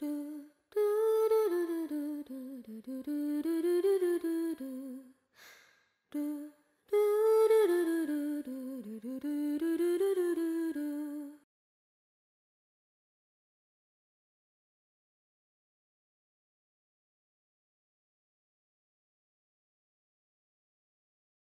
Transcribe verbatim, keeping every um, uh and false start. do do do do do do do do do.